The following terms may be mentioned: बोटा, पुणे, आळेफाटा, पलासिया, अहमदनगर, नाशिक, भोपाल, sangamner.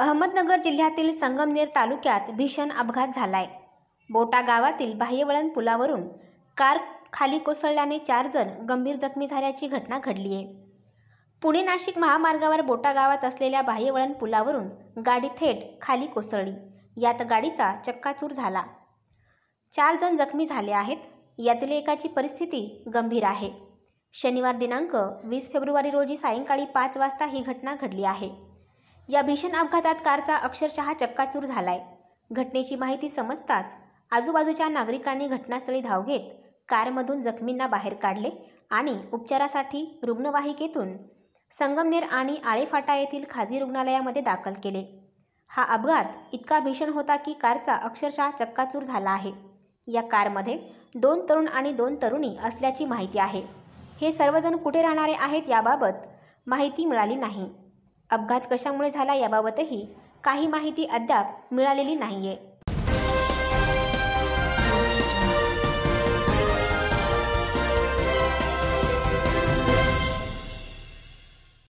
अहमदनगर जिल्ह्यातील संगमनेर तालुक्यात भीषण अपघात झालाय। बोटा गावातील बाह्यवळण पुलावरून कार खाली कोसळल्याने 4 जण गंभीर जखमी झाल्याची घटना घडली आहे। पुणे नाशिक महामार्गावर बोटा गावात असलेल्या बाह्यवळण पुलावरून गाडी थेट खाली कोसळली, यात गाडीचा चक्काचूर झाला। 4 जण जखमी झाले आहेत, यातील एकाची परिस्थिती गंभीर आहे। शनिवार दिनांक 20 फेब्रुवारी रोजी सायंकाळी 5 वाजता ही घटना घडली आहे। या भीषण अपघातात कारचा अक्षरशः चक्काचूर झालाय। घटनेची माहिती समजताच आजूबाजूच्या नागरिकांनी घटनास्थळी धाव घेत कारमधून जखमींना बाहेर काढले आणि उपचारासाठी रुग्णवाहिकेतून संगमनेर आणि आळेफाटा येथील खासगी रुग्णालयामध्ये दाखल केले। हा अपघात इतका भीषण होता की कारचा अक्षरशः चक्काचूर झाला आहे। या कारमध्ये 2 तरुण आणि 2 तरुणी असल्याची माहिती आहे। हे सर्वजण कुठे राहणारे आहेत याबाबत माहिती मिळाली नाही। अपघात कशामुळे झाला याबाबतही काही माहिती अद्याप मिळालेली नाहीये।